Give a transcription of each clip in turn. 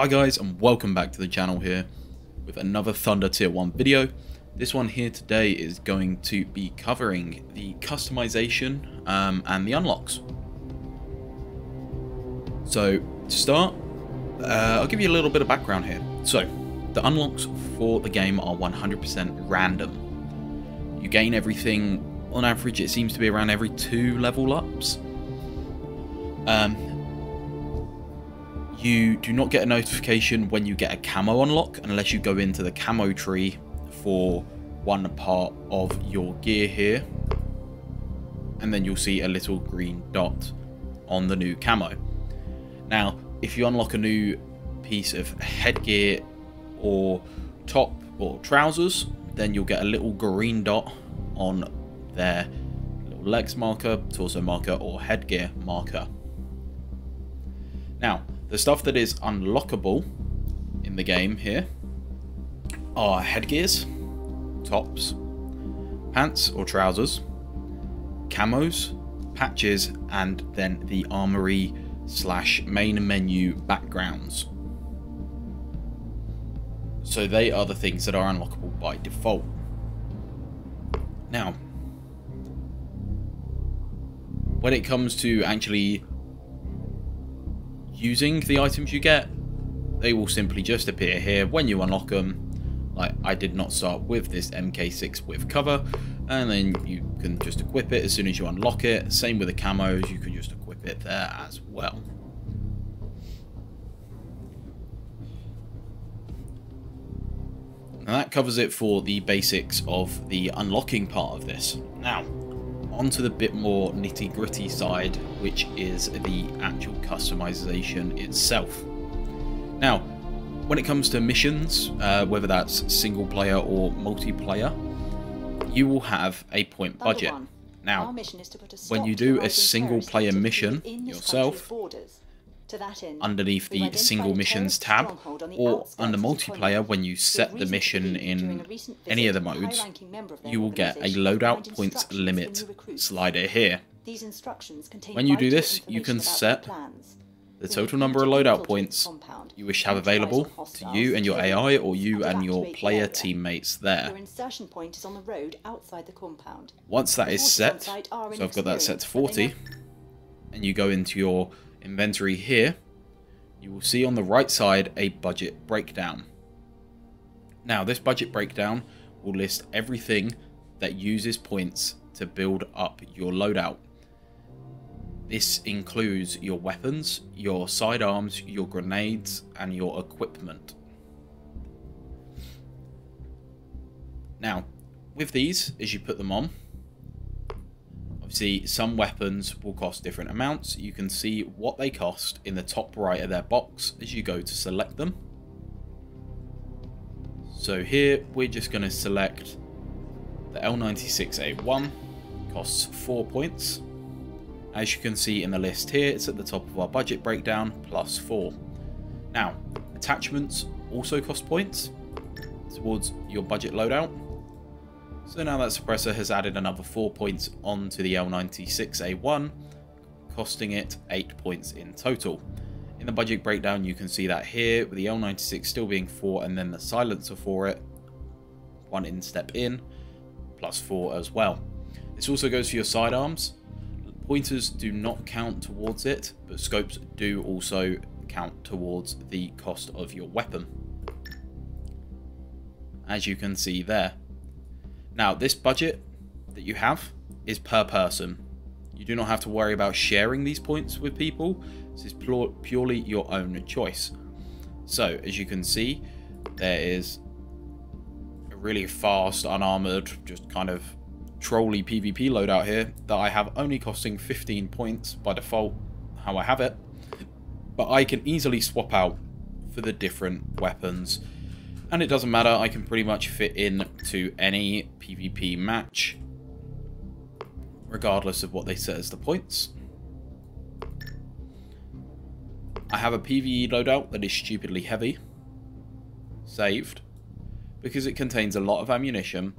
Hi guys, and welcome back to the channel here with another Thunder Tier 1 video. This one here today is going to be covering the customization and the unlocks. So to start, I'll give you a little bit of background here. So the unlocks for the game are 100% random. You gain everything, on average it seems to be around every 2 level ups. You do not get a notification when you get a camo unlock unless you go into the camo tree for one part of your gear here, and then you'll see a little green dot on the new camo. Now if you unlock a new piece of headgear or top or trousers, then you'll get a little green dot on their little legs marker, torso marker, or headgear marker. Now the stuff that is unlockable in the game here are headgears, tops, pants or trousers, camos, patches, and then the armory / main menu backgrounds. So they are the things that are unlockable by default. Now, when it comes to actually using the items you get, they will simply just appear here when you unlock them. Like, I did not start with this MK6 with cover, and then you can just equip it as soon as you unlock it. Same with the camos, you can just equip it there as well. And that covers it for the basics of the unlocking part of this. Now onto the bit more nitty-gritty side, which is the actual customization itself. Now when it comes to missions, whether that's single player or multiplayer, you will have a point budget. Now when you do a single player mission yourself, underneath the single missions tab, or under multiplayer, when you set the mission in any of the modes, you will get a loadout points limit slider here. When you do this, you can set the total number of loadout points you wish to have available to you and your AI, or you and your player teammates there. Once that is set, so I've got that set to 40, and you go into your inventory here, you will see on the right side a budget breakdown. Now this budget breakdown will list everything that uses points to build up your loadout. This includes your weapons, your sidearms, your grenades, and your equipment. Now with these, as you put them on, see, some weapons will cost different amounts. You can see what they cost in the top right of their box as you go to select them. So here we're just going to select the L96A1, costs 4 points. As you can see in the list here, it's at the top of our budget breakdown, +4. Now attachments also cost points towards your budget loadout. So now that suppressor has added another 4 points onto the L96A1, costing it 8 points in total. In the budget breakdown you can see that here, with the L96 still being 4, and then the silencer for it, 1 instep in, +4 as well. This also goes for your sidearms. Pointers do not count towards it, but scopes do also count towards the cost of your weapon, as you can see there. Now this budget that you have is per person. You do not have to worry about sharing these points with people. This is purely your own choice. So as you can see, there is a really fast, unarmored, just kind of trolley PvP loadout here that I have only costing 15 points by default, how I have it. But I can easily swap out for the different weapons, and it doesn't matter, I can pretty much fit in to any PvP match, regardless of what they set as the points. I have a PvE loadout that is stupidly heavy, saved, because it contains a lot of ammunition,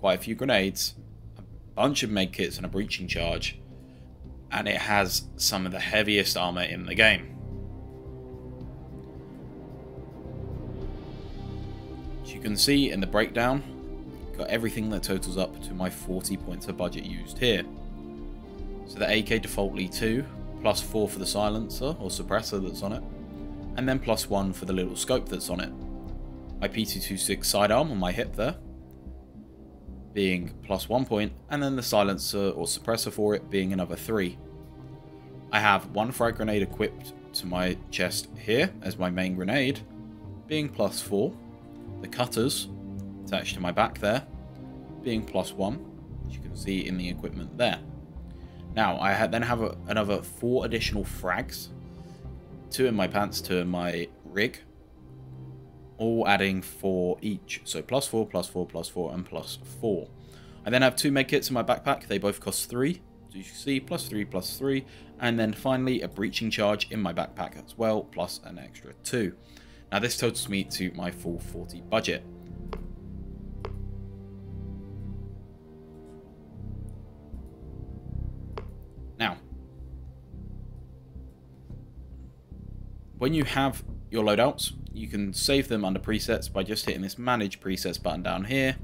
quite a few grenades, a bunch of medkits and a breaching charge, and it has some of the heaviest armor in the game. can see in the breakdown, got everything that totals up to my 40 points of budget used here. So the AK defaultly 2, plus 4 for the silencer or suppressor that's on it, and then plus 1 for the little scope that's on it. My PT26 sidearm on my hip there being plus 1 point, and then the silencer or suppressor for it being another 3. I have one frag grenade equipped to my chest here as my main grenade being plus 4. The cutters attached to my back there being plus 1, as you can see in the equipment there. Now I then have another 4 additional frags, 2 in my pants, 2 in my rig, all adding 4 each, so plus 4, plus 4, plus 4, and plus 4. I then have 2 med kits in my backpack, they both cost 3, so you can see plus 3, plus 3, and then finally a breaching charge in my backpack as well, plus an extra 2. Now this totals me to my full 40 budget. Now, when you have your loadouts, you can save them under presets by just hitting this manage presets button down here,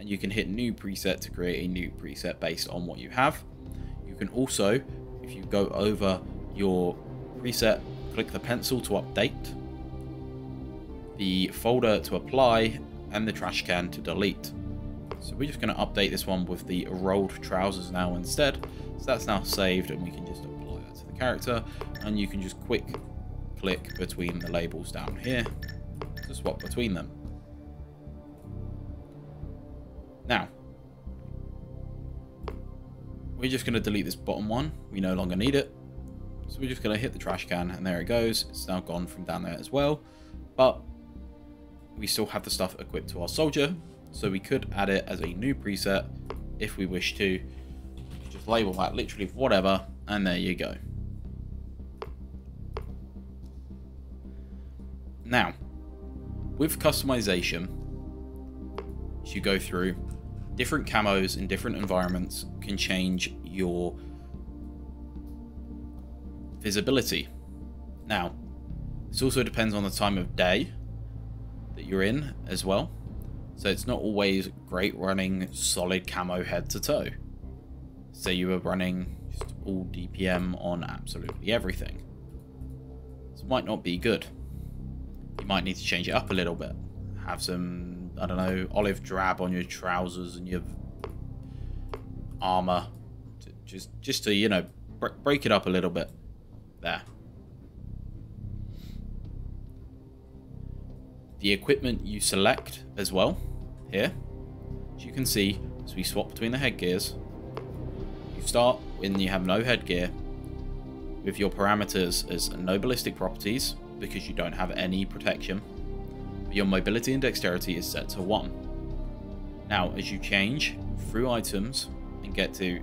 and you can hit new preset to create a new preset based on what you have. You can also, if you go over your preset, click the pencil to update, the folder to apply, and the trash can to delete. So we're just going to update this one with the rolled trousers now instead. So that's now saved, and we can just apply that to the character, and you can just quick click between the labels down here to swap between them. Now we're just going to delete this bottom one, we no longer need it, so we're just going to hit the trash can, and there it goes. It's now gone from down there as well, but we still have the stuff equipped to our soldier. So we could add it as a new preset if we wish to. Just label that literally whatever, and there you go. Now, with customization, as you go through, different camos in different environments can change your visibility. Now, this also depends on the time of day that you're in as well. So it's not always great running solid camo head to toe. Say you were running just all DPM on absolutely everything. This might not be good. You might need to change it up a little bit. Have some, I don't know, olive drab on your trousers and your armor. Just to, you know, break it up a little bit there. The equipment you select as well here, as you can see, as we swap between the headgears, you start when you have no headgear with your parameters as no ballistic properties because you don't have any protection, but your mobility and dexterity is set to 1. Now as you change through items and get to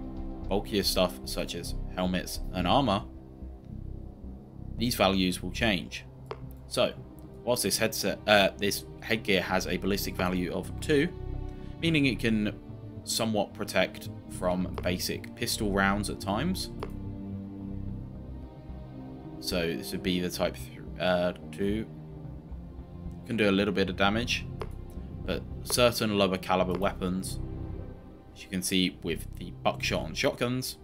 bulkier stuff such as helmets and armor, these values will change. So whilst this headgear has a ballistic value of 2, meaning it can somewhat protect from basic pistol rounds at times. So this would be the type 2. Can do a little bit of damage, but certain lower caliber weapons, as you can see with the buckshot on shotguns,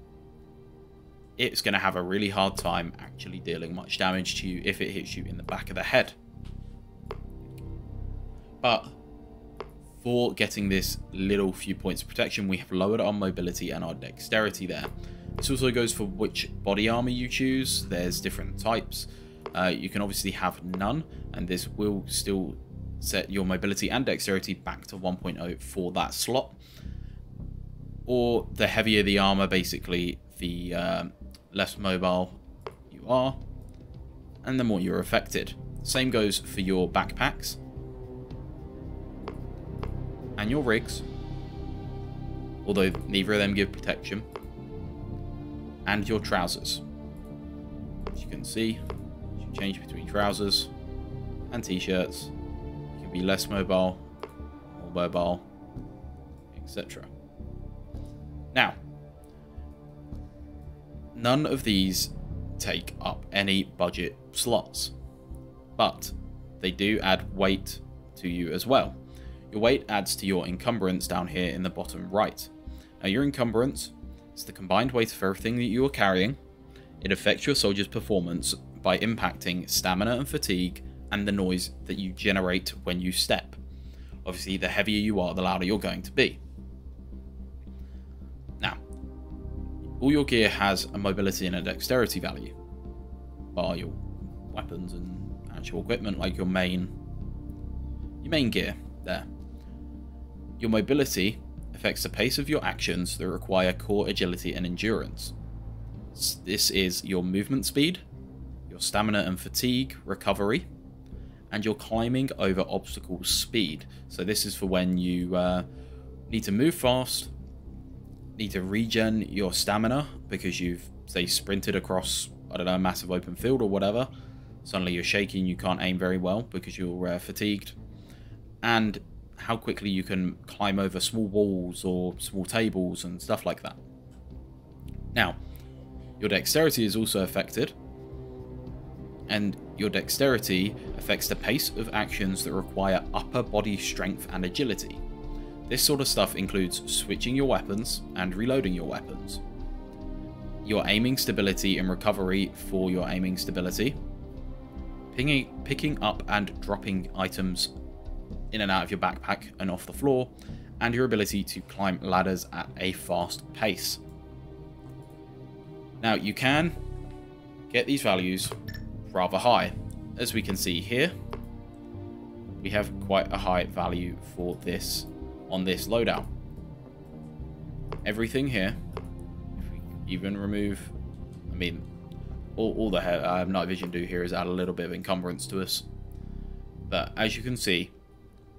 it's going to have a really hard time actually dealing much damage to you if it hits you in the back of the head. But for getting this little few points of protection, we have lowered our mobility and our dexterity there. This also goes for which body armor you choose. There's different types. You can obviously have none, and this will still set your mobility and dexterity back to 1.0 for that slot. Or the heavier the armor, basically, the less mobile you are, and the more you're affected. Same goes for your backpacks and your rigs, although neither of them give protection, and your trousers. As you can see, you can change between trousers and t-shirts. You can be less mobile, more mobile, etc. Now, none of these take up any budget slots, but they do add weight to you as well. Your weight adds to your encumbrance down here in the bottom right. Now your encumbrance is the combined weight of everything that you are carrying. It affects your soldier's performance by impacting stamina and fatigue and the noise that you generate when you step. Obviously, the heavier you are, the louder you're going to be. Now, all your gear has a mobility and a dexterity value, bar your weapons and actual equipment, like your main gear there. Your mobility affects the pace of your actions that require core agility and endurance. This is your movement speed, your stamina and fatigue recovery, and your climbing over obstacles speed. So this is for when you need to move fast, need to regen your stamina because you've, say, sprinted across, I don't know, a massive open field or whatever. Suddenly you're shaking, you can't aim very well because you're fatigued. And how quickly you can climb over small walls or small tables and stuff like that. Now, your dexterity is also affected, and your dexterity affects the pace of actions that require upper body strength and agility. This sort of stuff includes switching your weapons and reloading your weapons, your aiming stability and recovery for your aiming stability, picking up and dropping items in and out of your backpack and off the floor, and your ability to climb ladders at a fast pace. Now, you can get these values rather high. As we can see here, we have quite a high value for this on this loadout. Everything here, if we even remove, I mean, all the night vision do here is add a little bit of encumbrance to us. But as you can see,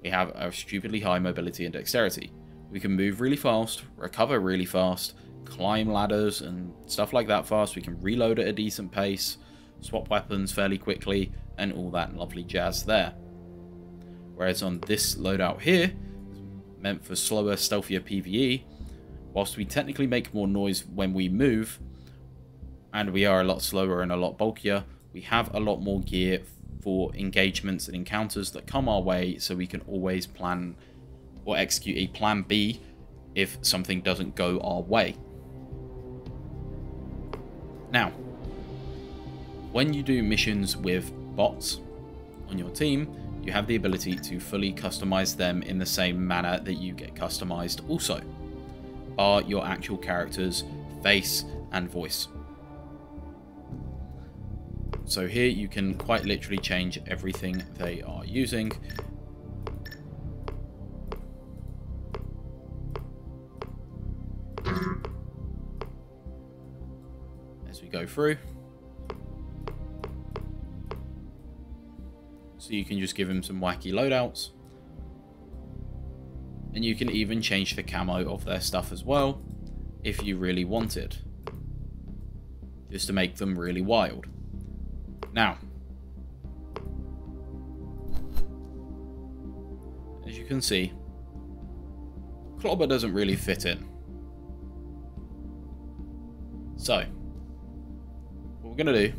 we have a stupidly high mobility and dexterity. We can move really fast, recover really fast, climb ladders and stuff like that fast. We can reload at a decent pace, swap weapons fairly quickly, and all that lovely jazz there. Whereas on this loadout here, meant for slower, stealthier PvE, whilst we technically make more noise when we move, and we are a lot slower and a lot bulkier, we have a lot more gear for engagements and encounters that come our way, so we can always plan or execute a plan B if something doesn't go our way. Now, when you do missions with bots on your team, you have the ability to fully customize them in the same manner that you get customized also, bar your actual character's face and voice. So here you can quite literally change everything they are using. As we go through. So you can just give them some wacky loadouts. And you can even change the camo of their stuff as well, if you really wanted, just to make them really wild. Now, as you can see, Clobber doesn't really fit in. So, what we're going to do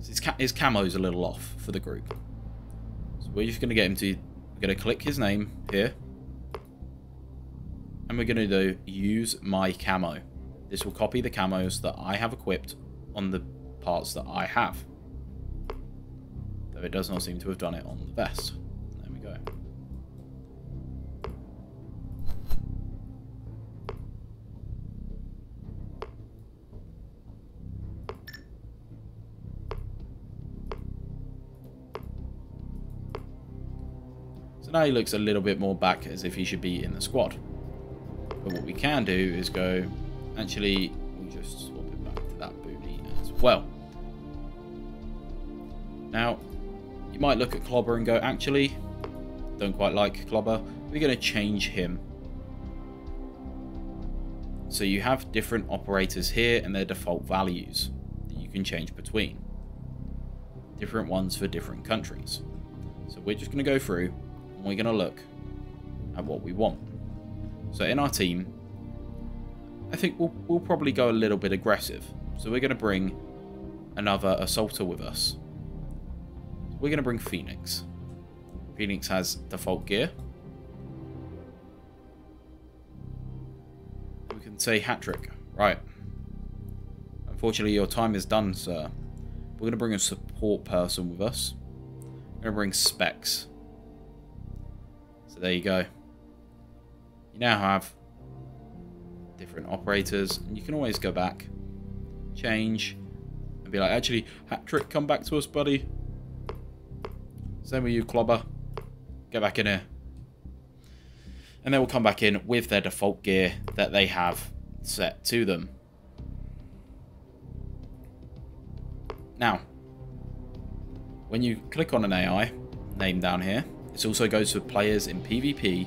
is his camo's a little off for the group. So we're just going to get him to, we're going to click his name here, and we're going to do use my camo. This will copy the camos that I have equipped on the parts that I have. It does not seem to have done it on the vest. There we go. So now he looks a little bit more back as if he should be in the squad. But what we can do is go, actually, we'll just swap it back to that booty as well. Now, you might look at Clobber and go, actually, don't quite like Clobber. We're going to change him. So you have different operators here and their default values that you can change between. Different ones for different countries. So we're just going to go through and we're going to look at what we want. So in our team, I think we'll probably go a little bit aggressive. So we're going to bring another assaulter with us. We're going to bring Phoenix. Phoenix has default gear, we can say hat-trick. Right. Unfortunately, your time is done, sir. We're going to bring a support person with us. We're going to bring Specs. So there you go. You now have different operators, and you can always go back, change, and be like, actually, hat-trick, come back to us, buddy. Same with you, Clobber. Get back in here. And they will come back in with their default gear that they have set to them. Now, when you click on an AI name down here, this also goes for players in PvP.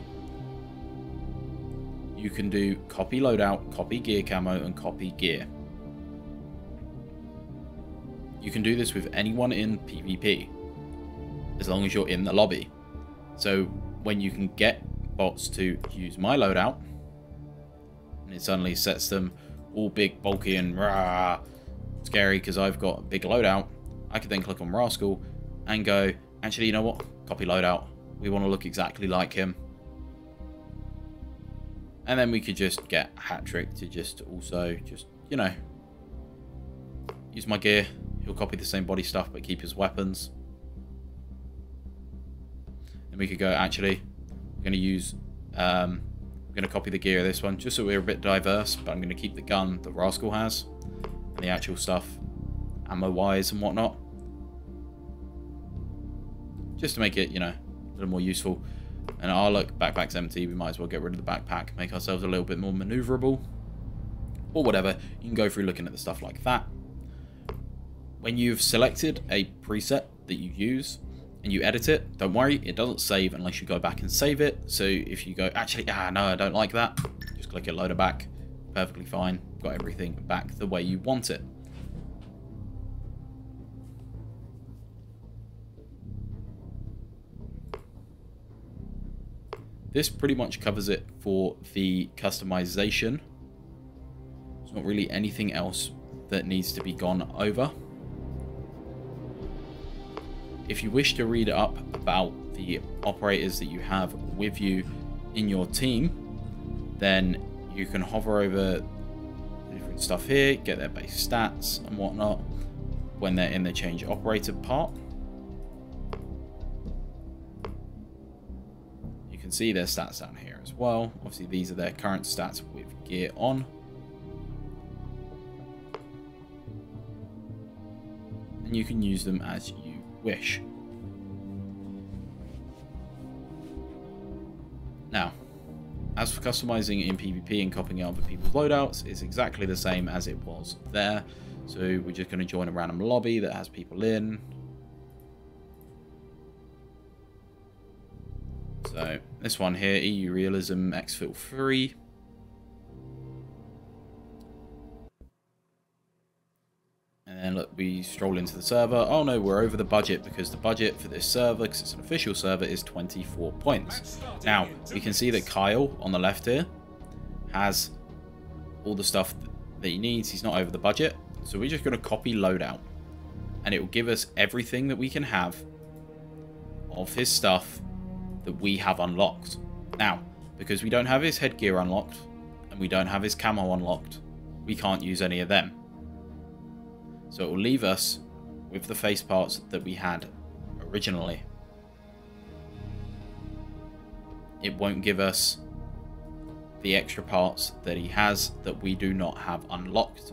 You can do copy loadout, copy gear camo, and copy gear. You can do this with anyone in PvP, as long as you're in the lobby. So when you can get bots to use my loadout, and it suddenly sets them all big, bulky, and rah, scary because I've got a big loadout, I could then click on Rascal and go, actually, you know what? Copy loadout. We want to look exactly like him. And then we could just get Hat-Trick to just also just, you know, use my gear. He'll copy the same body stuff but keep his weapons. And we could go, actually, I'm going to use, I'm going to copy the gear of this one just so we're a bit diverse, but I'm going to keep the gun that Rascal has and the actual stuff, ammo-wise and whatnot, just to make it, you know, a little more useful. And oh, look, backpack's empty. We might as well get rid of the backpack, make ourselves a little bit more maneuverable or whatever. You can go through looking at the stuff like that. When you've selected a preset that you use, and you edit it, don't worry, it doesn't save unless you go back and save it. So if you go, actually, no, I don't like that, just click it, load it back, perfectly fine, got everything back the way you want it. This pretty much covers it for the customization. There's not really anything else that needs to be gone over. If you wish to read up about the operators that you have with you in your team, then you can hover over different stuff here, get their base stats and whatnot when they're in the change operator part. You can see their stats down here as well. Obviously, these are their current stats with gear on. And you can use them as you wish. Now, as for customizing in PvP and copying other people's loadouts, it's exactly the same as it was there. So we're just going to join a random lobby that has people in. So this one here, EU Realism Xfil 3. And look, we stroll into the server. Oh no, we're over the budget, because the budget for this server, because it's an official server, is 24 points. Now, we can see that Kyle on the left here has all the stuff that he needs. He's not over the budget. So we're just going to copy loadout, and it will give us everything that we can have of his stuff that we have unlocked. Now, because we don't have his headgear unlocked and we don't have his camo unlocked, we can't use any of them. So it will leave us with the face parts that we had originally. It won't give us the extra parts that he has that we do not have unlocked.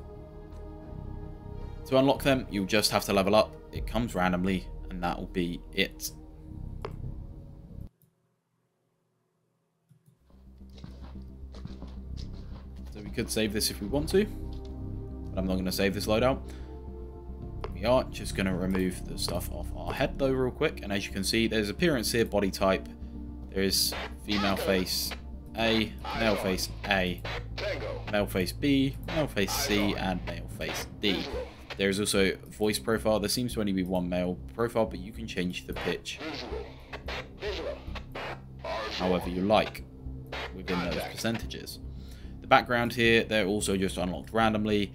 To unlock them, you'll just have to level up. It comes randomly, and that will be it. So we could save this if we want to, but I'm not going to save this loadout. We are just going to remove the stuff off our head though real quick, and as you can see, there's appearance here, body type, there is female face A, male face A, male face B, male face C, and male face D. There is also voice profile. There seems to only be one male profile, but you can change the pitch however you like within those percentages. The background here, they're also just unlocked randomly.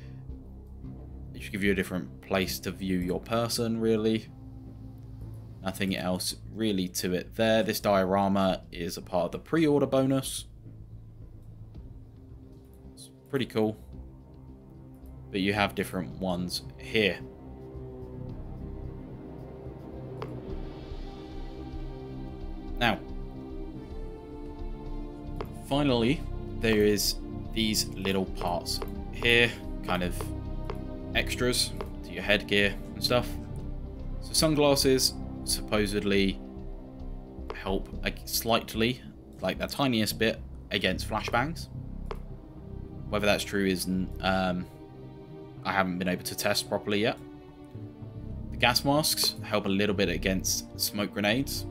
It should give you a different place to view your person, really. Nothing else really to it there. This diorama is a part of the pre-order bonus. It's Pretty cool. But you have different ones here. Now, finally, there is these little parts here, kind of extras to your headgear and stuff. So sunglasses supposedly help slightly, like that tiniest bit, against flashbangs. Whether that's true isn't, I haven't been able to test properly yet. The gas masks help a little bit against smoke grenades.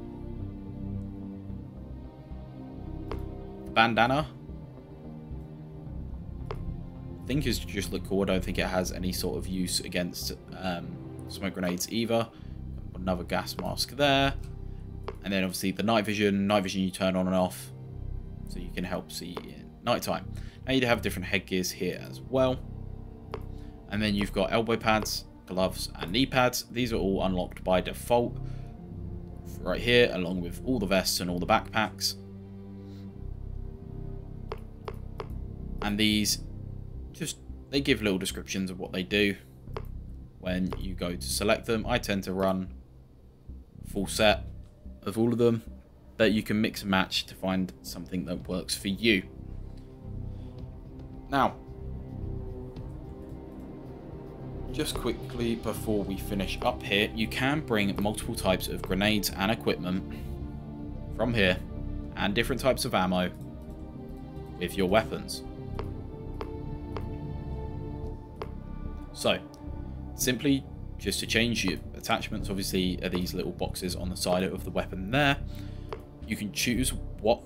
The bandana, I think, is just look cool. I don't think it has any sort of use against smoke grenades either. Another gas mask there. And then obviously the night vision. Night vision you turn on and off, so you can help see in night time. Now you have different headgears here as well. And then you've got elbow pads, gloves, and knee pads. These are all unlocked by default right here, along with all the vests and all the backpacks. And these, just, they give little descriptions of what they do. When you go to select them, I tend to run full set of all of them, but you can mix and match to find something that works for you. Now, just quickly before we finish up here, you can bring multiple types of grenades and equipment from here and different types of ammo with your weapons. So simply just to change your attachments, obviously, are these little boxes on the side of the weapon there. You can choose what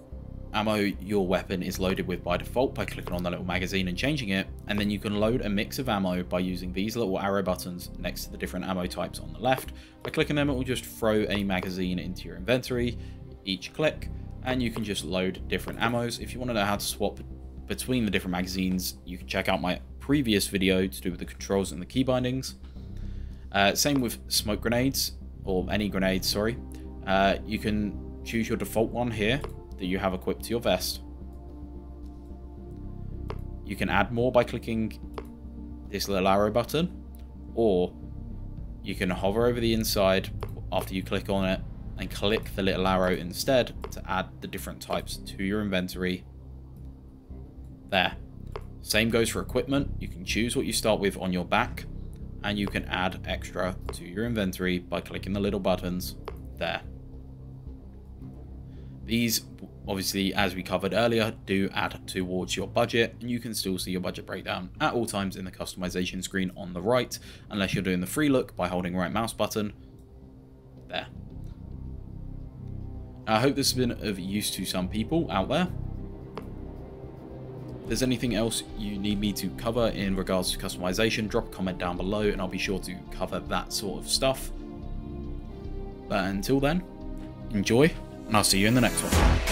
ammo your weapon is loaded with by default by clicking on the little magazine and changing it, and then you can load a mix of ammo by using these little arrow buttons next to the different ammo types on the left. By clicking them, it will just throw a magazine into your inventory each click, and you can just load different ammos. If you want to know how to swap between the different magazines, you can check out my previous video to do with the controls and the key bindings. Same with smoke grenades, or any grenades, sorry. You can choose your default one here that you have equipped to your vest. You can add more by clicking this little arrow button, or you can hover over the inside after you click on it and click the little arrow instead to add the different types to your inventory there. Same goes for equipment. You can choose what you start with on your back, and you can add extra to your inventory by clicking the little buttons there. These, obviously, as we covered earlier, do add towards your budget, and you can still see your budget breakdown at all times in the customization screen on the right, unless you're doing the free look by holding right mouse button there. Now, I hope this has been of use to some people out there. If there's anything else you need me to cover in regards to customization, drop a comment down below and I'll be sure to cover that sort of stuff. But until then, enjoy, and I'll see you in the next one.